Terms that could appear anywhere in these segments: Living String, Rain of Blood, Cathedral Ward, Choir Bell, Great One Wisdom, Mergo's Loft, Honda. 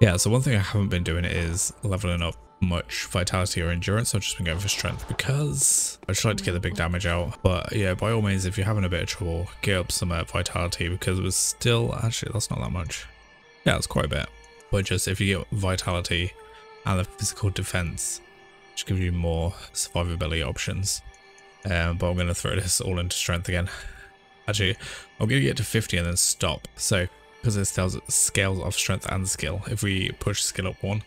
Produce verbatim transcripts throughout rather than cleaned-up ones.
Yeah, so one thing I haven't been doing is leveling up much vitality or endurance. I've just been going for strength because I just like to get the big damage out. But yeah, by all means, if you're having a bit of trouble, get up some uh, vitality, because it was still, actually, that's not that much. Yeah, it's quite a bit. But just if you get vitality and the physical defense, which gives you more survivability options. Um, but I'm going to throw this all into strength again. Actually, I'm going to get to fifty and then stop. So because it scales off strength and skill, if we push skill up one,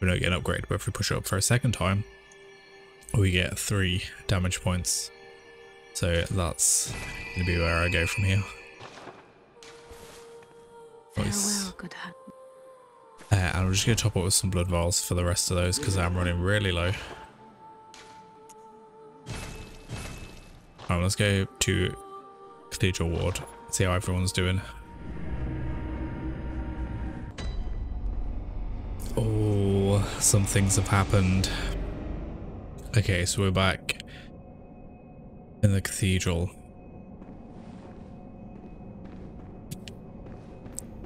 we don't get an upgrade, but if we push it up for a second time, we get three damage points. So that's going to be where I go from here. Nice. Uh, and I'm just going to top up with some blood vials for the rest of those, because I'm running really low. Alright, let's go to Cathedral Ward, see how everyone's doing. Oh, some things have happened. Okay, so we're back in the cathedral.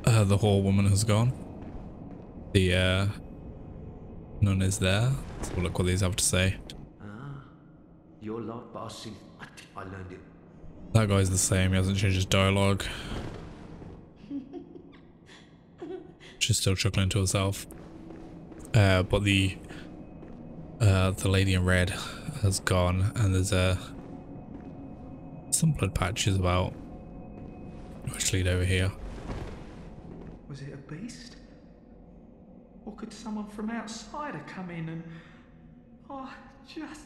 Uh, the whore woman has gone. The uh, nun is there. So we'll look what these have to say. Ah, your lot, but I see. I learned it. That guy's the same. He hasn't changed his dialogue. She's still chuckling to herself. Uh, but the uh, the lady in red has gone, and there's uh, some blood patches about, which lead over here. Was it a beast? Or could someone from outside have come in and... Oh, just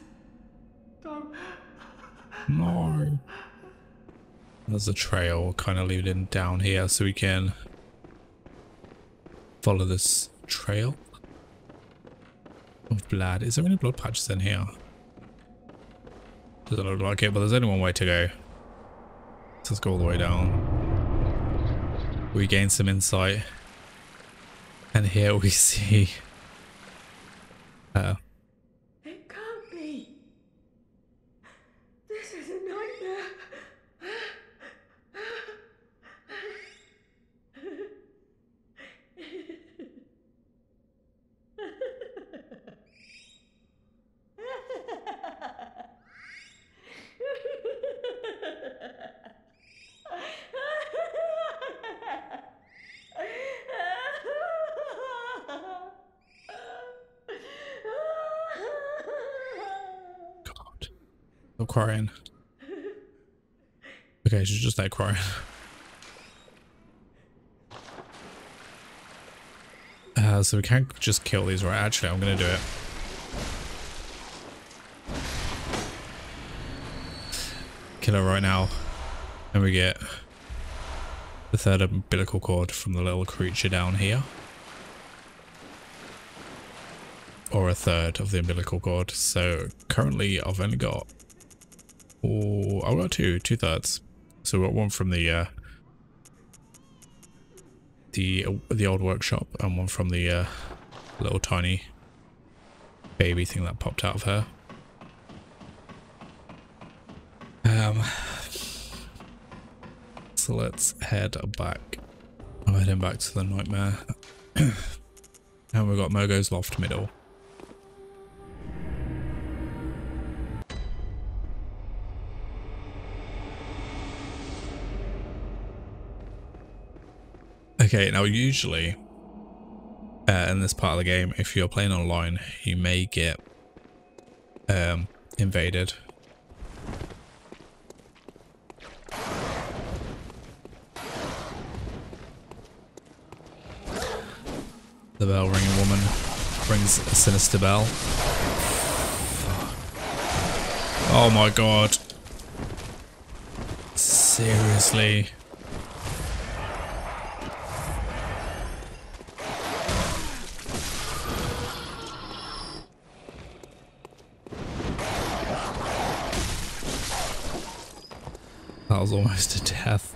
don't... No. There's a trail kind of leading down here, so we can follow this trail of blood. Is there any blood patches in here? Doesn't look like it, but there's only one way to go. So let's go all the way down. We gain some insight. And here we see... Uh, it can't be. This is a nightmare. Crying. Okay, she's just like crying. Uh, so we can't just kill these, right? Actually, I'm gonna do it. Kill her right now. And we get the third umbilical cord from the little creature down here. Or a third of the umbilical cord. So currently I've only got... Oh, I've got two, two thirds. So we got one from the uh, the uh, the old workshop, and one from the uh, little tiny baby thing that popped out of her. Um, so let's head back. I'm heading back to the nightmare, and we've got Mergo's Loft middle. Okay, now usually uh, in this part of the game, if you're playing online, you may get um, invaded. The bell ringing woman rings a sinister bell. Oh my god. Seriously. That was almost a death.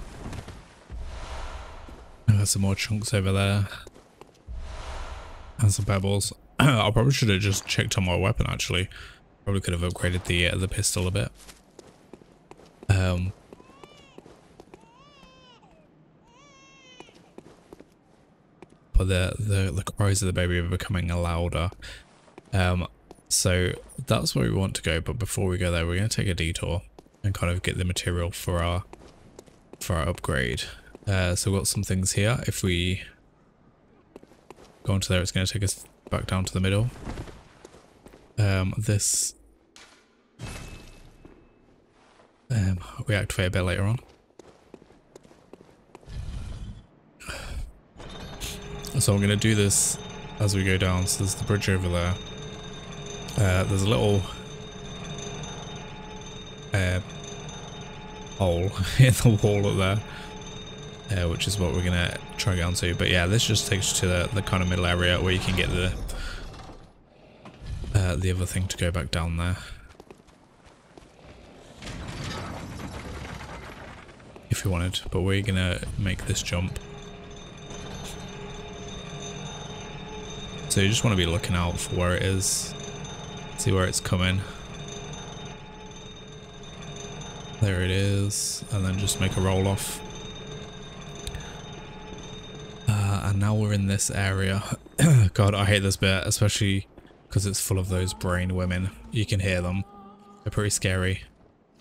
There's some more chunks over there. And some pebbles. I probably should have just checked on my weapon, actually. Probably could have upgraded the uh, the pistol a bit. Um. but the, the, the cries of the baby are becoming louder. Um, so that's where we want to go, but before we go there, we're going to take a detour and kind of get the material for our, for our upgrade. Uh, so we've got some things here. If we go onto there, it's going to take us back down to the middle. Um, this um, we activate a bit later on. So I'm going to do this as we go down. So there's the bridge over there. Uh, there's a little uh, hole in the wall up there, uh, which is what we're going to try and get onto. But yeah, this just takes you to the, the kind of middle area where you can get the uh, the other thing to go back down there. If you wanted, but we're going to make this jump. So you just want to be looking out for where it is, see where it's coming. There it is, and then just make a roll off. Uh, and now we're in this area. God, I hate this bit, especially because it's full of those brain women. You can hear them. They're pretty scary.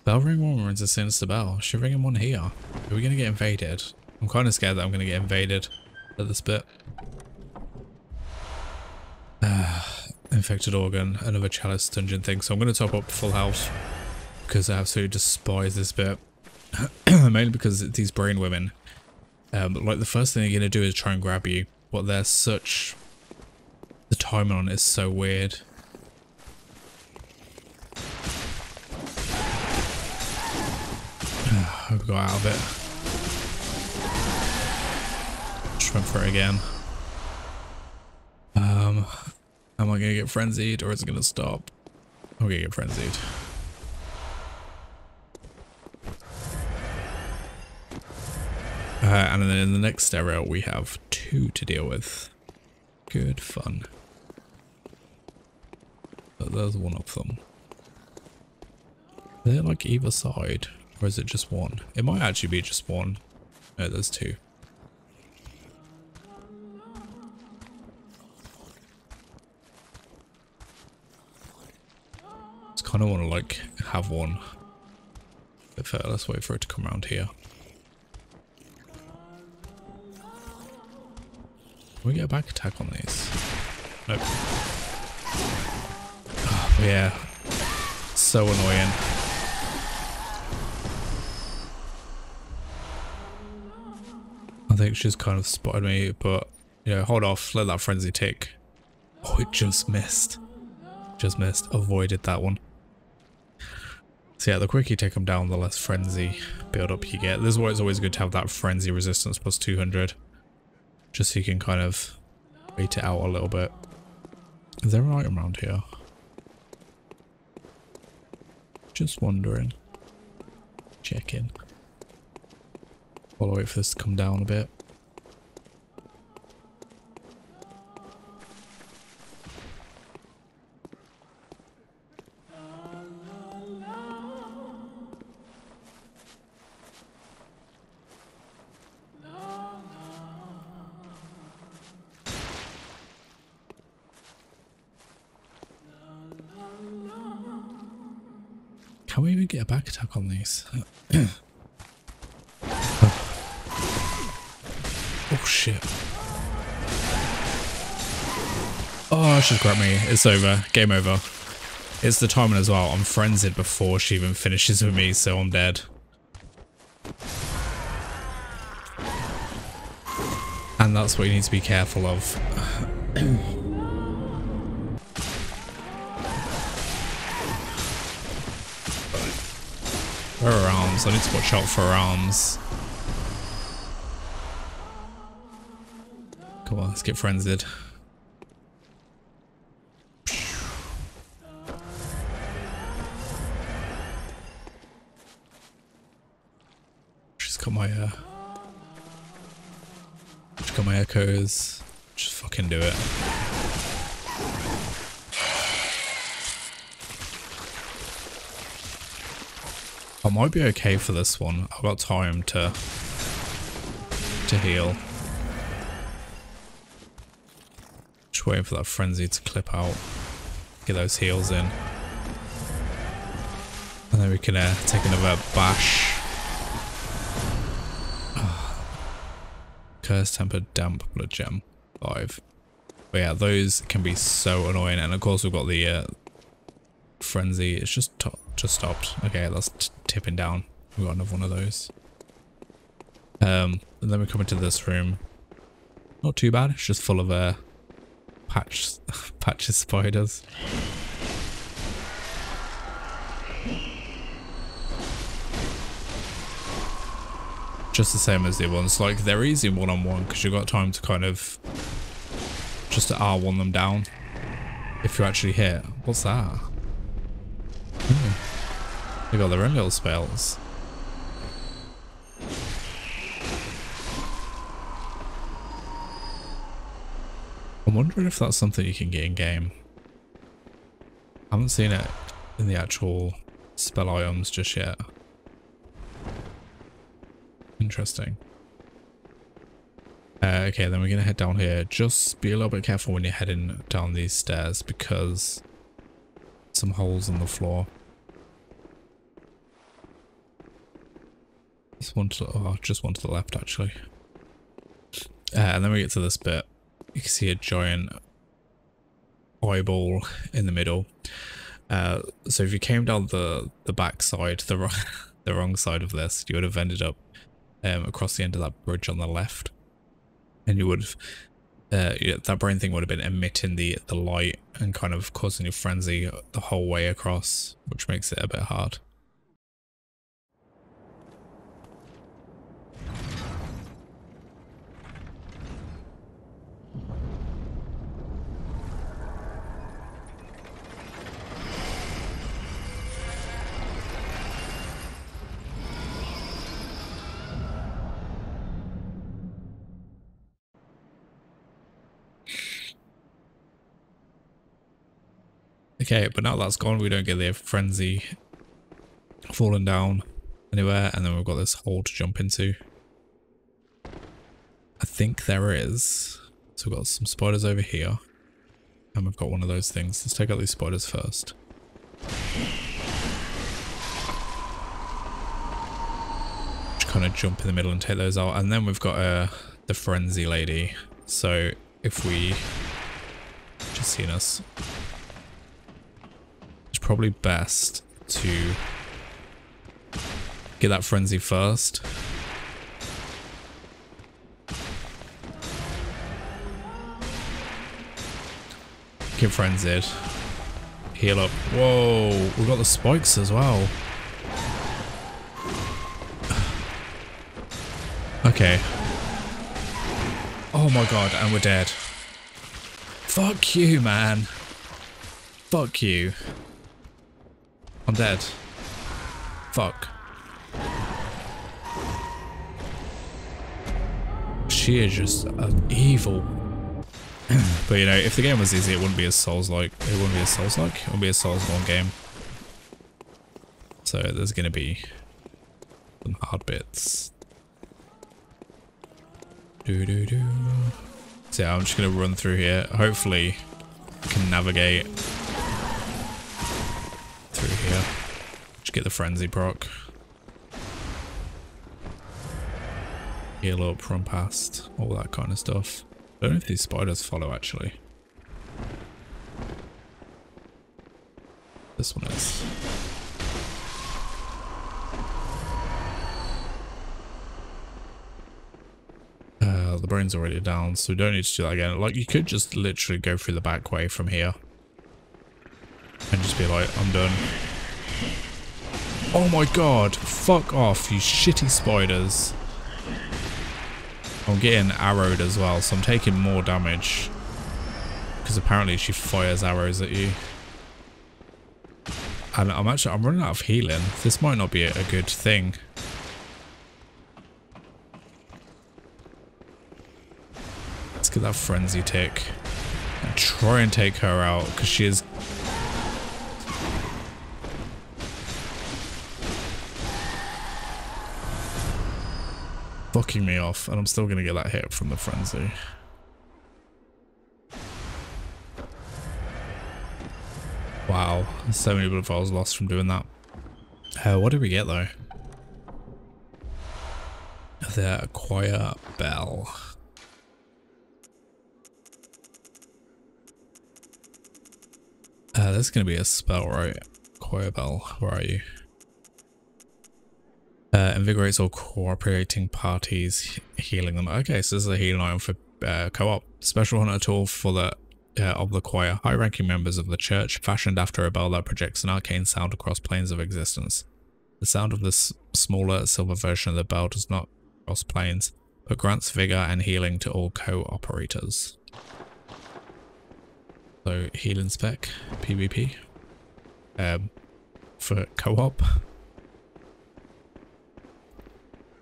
Bell ring one rings a sinister bell. Should ring him one here. Are we going to get invaded? I'm kind of scared that I'm going to get invaded at this bit. Uh, infected organ, another chalice dungeon thing. So I'm going to top up full health because I absolutely despise this bit. Mainly because these brain women, um, like the first thing they're going to do is try and grab you. But they're such, the timing on it is so weird. Uh, I've got out of it. Just went for it again. Um, am I gonna get frenzied or is it gonna stop? I'm gonna get frenzied. Uh, and then in the next area we have two to deal with. Good fun. But there's one of them. They're like either side, or is it just one? It might actually be just one. No, there's two. I don't want to like have one. But fair, let's wait for it to come around here. Can we get a back attack on these? Nope. Oh, yeah. So annoying. I think she's kind of spotted me, but you know, hold off, let that frenzy tick. Oh, it just missed. Just missed. Avoided that one. So yeah, the quicker you take them down, the less frenzy build-up you get. This is why it's always good to have that frenzy resistance plus two hundred. Just so you can kind of wait it out a little bit. Is there an item around here? Just wondering. Checking. I'll wait for this to come down a bit. Can we even get a back attack on these? Oh shit. Oh, she's grabbed me. It's over. Game over. It's the timing as well. I'm frenzied before she even finishes with me, so I'm dead. And that's what you need to be careful of. Her arms, I need to watch out for her arms. Come on, let's get frenzied. She's got my uh she's got my echoes. Just fucking do it. I might be okay for this one. I've got time to to heal. Just waiting for that frenzy to clip out. Get those heals in. And then we can uh, take another bash. Curse Tempered Damp Blood Gem. Five. But yeah, those can be so annoying. And of course we've got the uh, frenzy. It's just to just stopped. Okay, that's t tipping down. We've got another one of those. Um, and then we come into this room. Not too bad. It's just full of uh, patch patches spiders. Just the same as the ones. Like, they're easy one-on-one because you've got time to kind of just to R one them down. If you actually hit. What's that? Hmm. They got their own little spells. I'm wondering if that's something you can get in game. I haven't seen it in the actual spell items just yet. Interesting. Uh, okay, then we're going to head down here. Just be a little bit careful when you're heading down these stairs because some holes in the floor. Just one to, oh, just one to the left, actually. Uh, and then we get to this bit. You can see a giant eyeball in the middle. Uh, so if you came down the, the back side, the wrong, the wrong side of this, you would have ended up um, across the end of that bridge on the left. And you would have, uh, yeah, that brain thing would have been emitting the, the light and kind of causing your frenzy the whole way across, which makes it a bit hard. Okay, but now that's gone, we don't get the frenzy falling down anywhere, and then we've got this hole to jump into. I think there is. So we've got some spiders over here, and we've got one of those things. Let's take out these spiders first. Just kind of jump in the middle and take those out, and then we've got uh, the frenzy lady. So if we... just seen us... probably best to get that frenzy first. Get frenzied. Heal up. Whoa, we've got the spikes as well. Okay. Oh my god, and we're dead. Fuck you, man. Fuck you. I'm dead. Fuck. She is just an evil. But you know, if the game was easy, it wouldn't be as Souls-like. It wouldn't be as Souls-like. It wouldn't be a Souls-born game. So there's gonna be some hard bits. Do do do. So yeah, I'm just gonna run through here. Hopefully, I can navigate. Here. Just get the frenzy proc. Heal up, run past, all that kind of stuff. I don't know if these spiders follow actually. This one is. Uh, the brain's already down, so we don't need to do that again. Like, you could just literally go through the back way from here. And just be like, I'm done. Oh my god, fuck off, you shitty spiders. I'm getting arrowed as well, so I'm taking more damage. Because apparently she fires arrows at you. And I'm actually, I'm running out of healing. This might not be a, a good thing. Let's get that frenzy tick. And try and take her out, because she is... fucking me off, and I'm still gonna get that hit from the frenzy. Wow, so many blood vials lost from doing that. Uh, what did we get though? The Choir Bell. Uh, this is going to be a spell, right? Choir Bell, where are you? Uh, invigorates all cooperating parties, healing them. Okay, so this is a healing item for uh, co-op. Special hunter tool for the uh, of the choir. High-ranking members of the church, fashioned after a bell that projects an arcane sound across planes of existence. The sound of this smaller silver version of the bell does not cross planes, but grants vigor and healing to all co-operators. So healing spec, PvP, um, for co-op.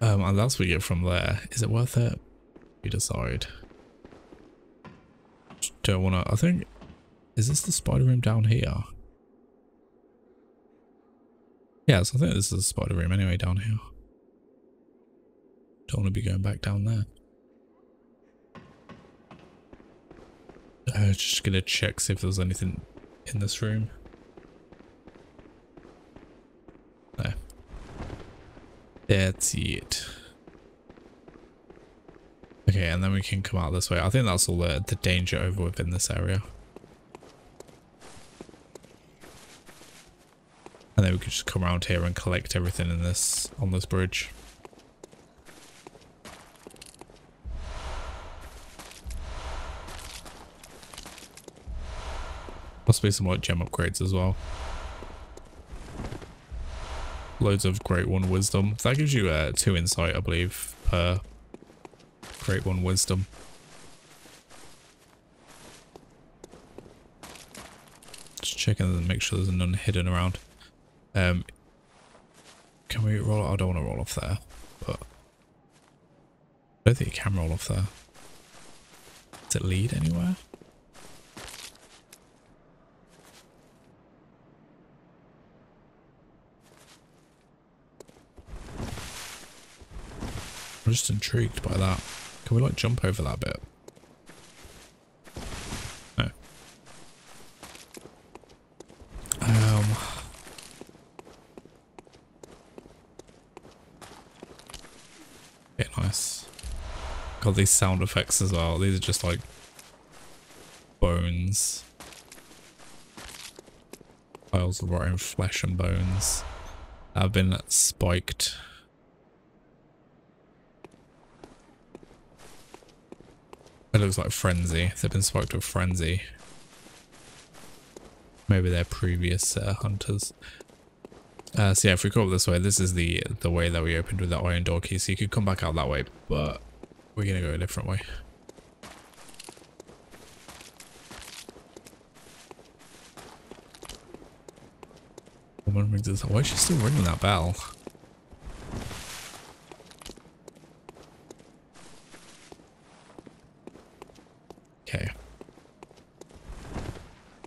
Um, and that's what we get from there. Is it worth it? You decide. Don't wanna, I think, is this the spider room down here? Yeah, so I think this is the spider room anyway down here. Don't wanna be going back down there. Uh, just gonna check, see if there's anything in this room. No. That's it. Okay, and then we can come out this way. I think that's all the, the danger over within this area. And then we could just come around here and collect everything in this, on this bridge. Possibly some like gem upgrades as well. Loads of Great One Wisdom. That gives you uh, two insight, I believe, per Great One Wisdom. Just checking and make sure there's none hidden around. Um, can we roll? I don't want to roll off there, but I don't think you can roll off there. Does it lead anywhere? I'm just intrigued by that. Can we like jump over that bit? No. Um. Yeah, nice. Got these sound effects as well. These are just like bones. Piles of rotten flesh and bones that have been spiked. It looks like Frenzy. They've been spiked with Frenzy. Maybe they're previous uh, hunters. Uh, so yeah, if we go up this way, this is the the way that we opened with that iron door key. So you could come back out that way, but we're going to go a different way. Woman rings this. Why is she still ringing that bell?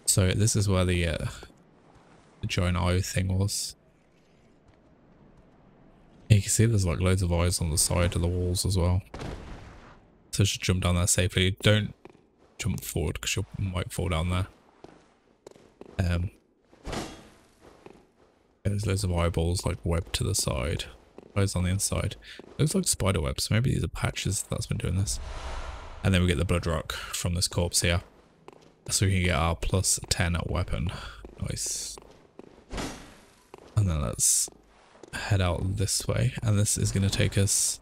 So this is where the, uh, the giant eye thing was. You can see there's like loads of eyes on the side of the walls as well. So just jump down there safely. Don't jump forward because you might fall down there. Um, there's loads of eyeballs like webbed to the side. Eyes on the inside. Looks like spider webs. Maybe these are patches that's been doing this. And then we get the blood rock from this corpse here. So we can get our plus ten weapon. Nice. And then let's head out this way. And this is going to take us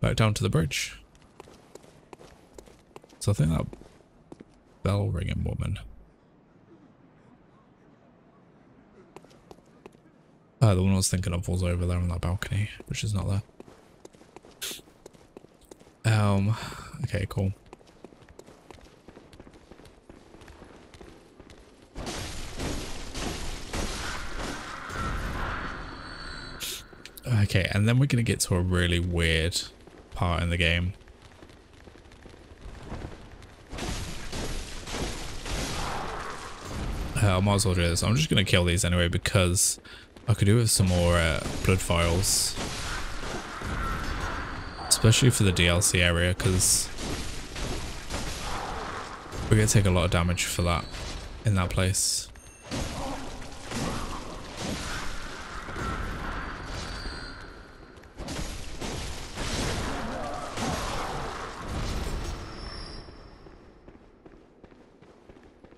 back down to the bridge. So I think that bell ringing woman. Oh, the one I was thinking of was over there on that balcony, which is not there. Um, okay, cool. Okay, and then we're going to get to a really weird part in the game. Uh, I might as well do this. I'm just going to kill these anyway because I could do with some more uh, blood vials. Especially for the D L C area because we're going to take a lot of damage for that in that place.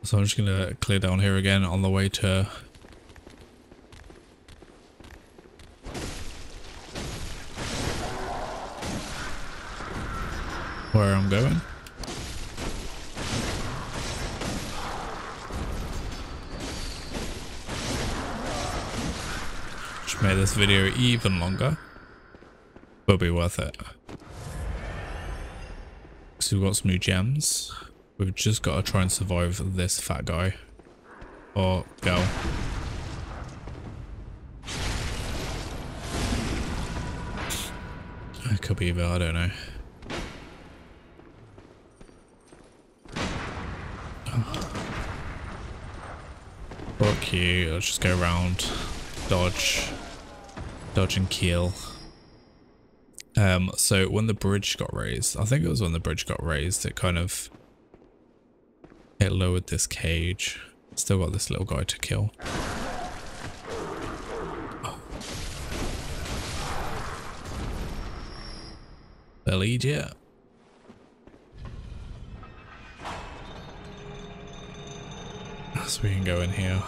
So I'm just going to clear down here again on the way to... where I'm going. Which made this video even longer. Will be worth it. So we've got some new gems. We've just got to try and survive this fat guy. Or girl. It could be evil, I don't know. Fuck you, let's just go around. Dodge. Dodge and kill. Um, so when the bridge got raised, I think it was when the bridge got raised, it kind of... it lowered this cage. Still got this little guy to kill. Oh. They'll eat you. So we can go in here.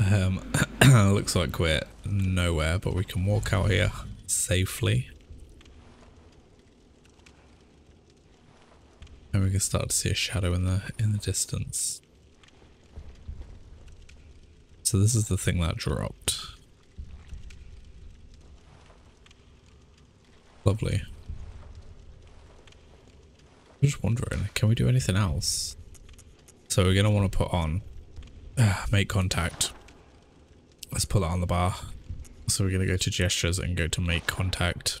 Um, looks like we're nowhere, but we can walk out here safely. And we can start to see a shadow in the in the distance. So this is the thing that dropped. Lovely. I'm just wondering, can we do anything else? So we're gonna want to put on uh, make contact. Let's put that on the bar. So we're gonna go to gestures and go to make contact.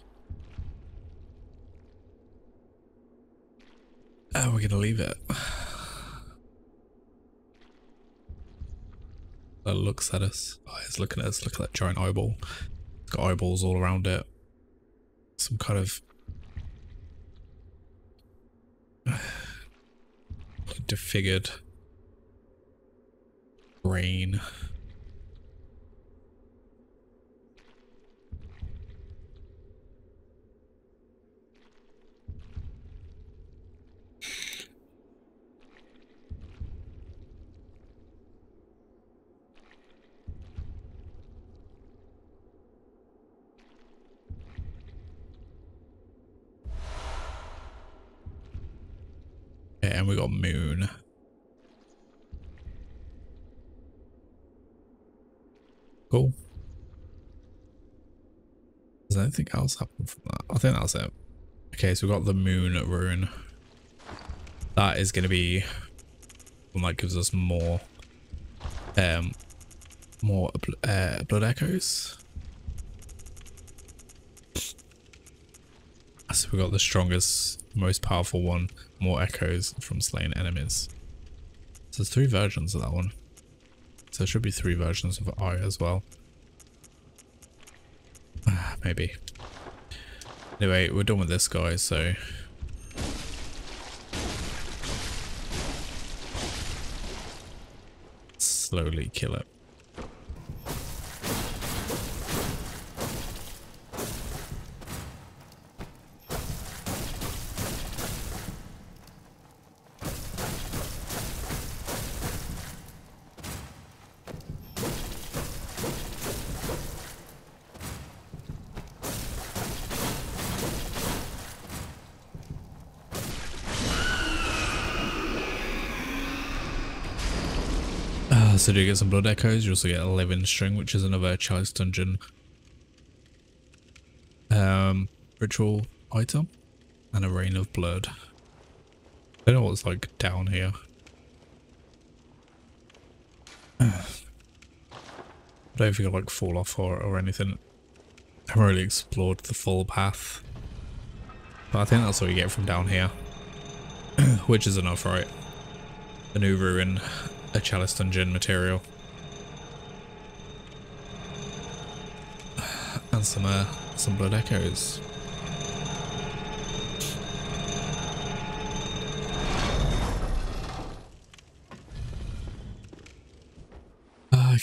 Oh, we're gonna leave it. That looks at us. Oh, it's looking at us. Look at that giant eyeball. It's got eyeballs all around it. Some kind of defigured brain. And we got moon. Cool. Does anything else happen from that? I think that's it. Okay, so we got the moon rune. That is going to be one that gives us more, um, more uh, blood echoes. So we got the strongest, most powerful one, more echoes from slain enemies. So there's three versions of that one. So there should be three versions of I as well. Ah, maybe. Anyway, we're done with this guy, so... slowly kill it. So do you get some blood echoes, you also get a living string, which is another child's dungeon um, ritual item, and a rain of blood. I don't know what's like down here. I don't think I'll like fall off or, or anything. I haven't really explored the full path, but I think that's what you get from down here, which is enough, right? A new ruin. A chalice dungeon material. And some uh, some blood echoes.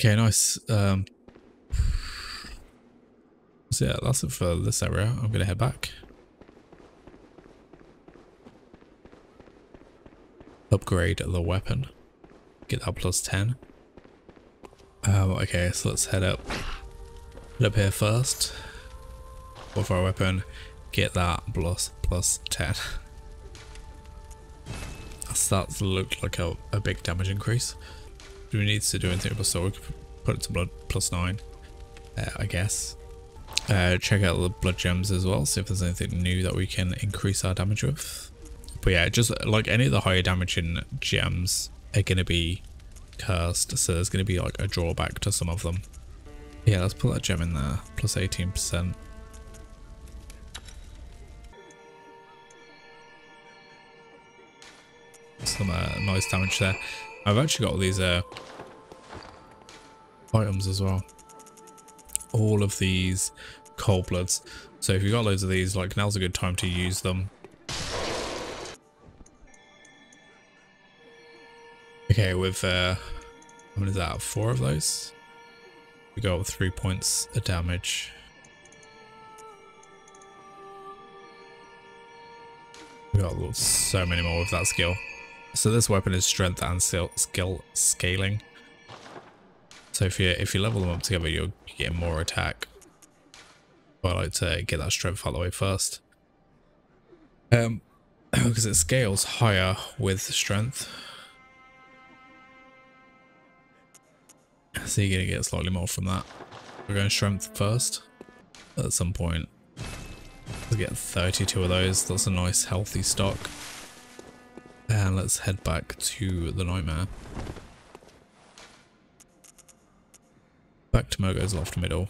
Okay, nice. Um, so yeah, that's it for this area. I'm going to head back. Upgrade the weapon. Get that plus ten. Um, okay, so let's head up. Head up here first. Go for our weapon. Get that plus plus ten. That's looked like a, a big damage increase. Do we need to do anything with a sword? Put it to blood plus nine, uh, I guess. Uh, check out the blood gems as well, see if there's anything new that we can increase our damage with. But yeah, just like any of the higher damaging gems are going to be cursed, so there's going to be like a drawback to some of them. Yeah, let's put that gem in there, plus eighteen percent. Some uh, nice damage there. I've actually got all these uh, items as well. All of these cold bloods. So if you've got loads of these, like, now's a good time to use them. Okay, with uh, what is that? Four of those. We got three points of damage. We got so many more with that skill. So this weapon is strength and skill scaling. So if you if you level them up together, you'll get more attack. But I like to get that strength out of the way first, um, because it scales higher with strength. So you're gonna get slightly more from that. We're going strength first. At some point, we'll get thirty-two of those. That's a nice healthy stock. And let's head back to the Nightmare. Back to Mergo's Loft Middle.